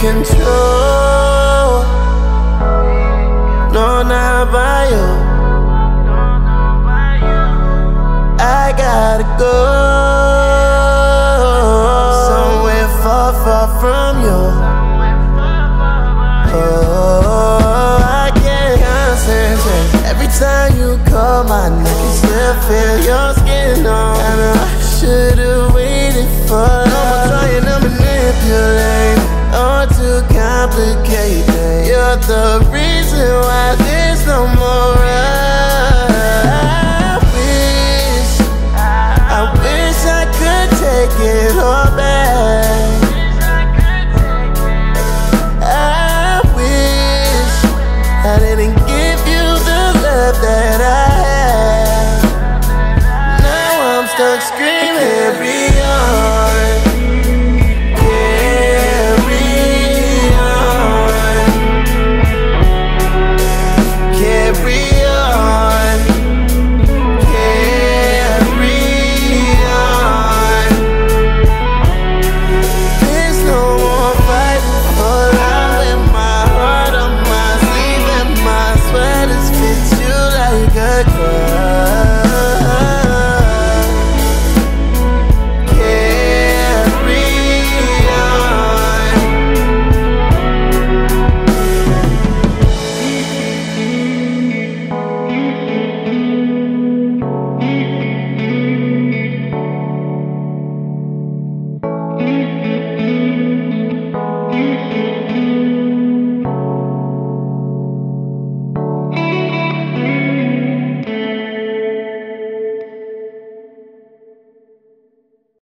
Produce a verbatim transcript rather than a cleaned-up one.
control. No, not by you. I gotta go somewhere far, far from you.